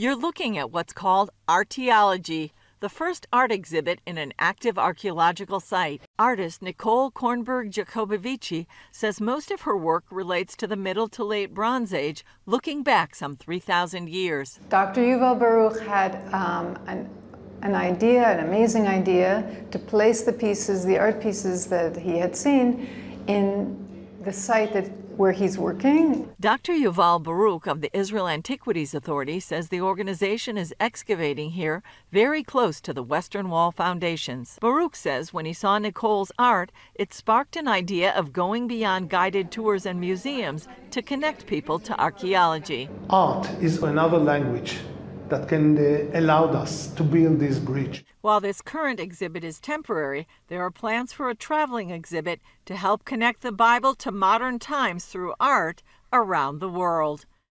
You're looking at what's called archaeology, the first art exhibit in an active archaeological site. Artist Nicole Kornberg-Jacobovici says most of her work relates to the Middle to Late Bronze Age, looking back some 3,000 years. Dr. Yuval Baruch had an amazing idea, to place the pieces, the art pieces that he had seen, in the site where he's working. Dr. Yuval Baruch of the Israel Antiquities Authority says the organization is excavating here very close to the Western Wall foundations. Baruch says when he saw Nicole's art, it sparked an idea of going beyond guided tours and museums to connect people to archaeology. Art is another language that can allow us to build this bridge. While this current exhibit is temporary, there are plans for a traveling exhibit to help connect the Bible to modern times through art around the world.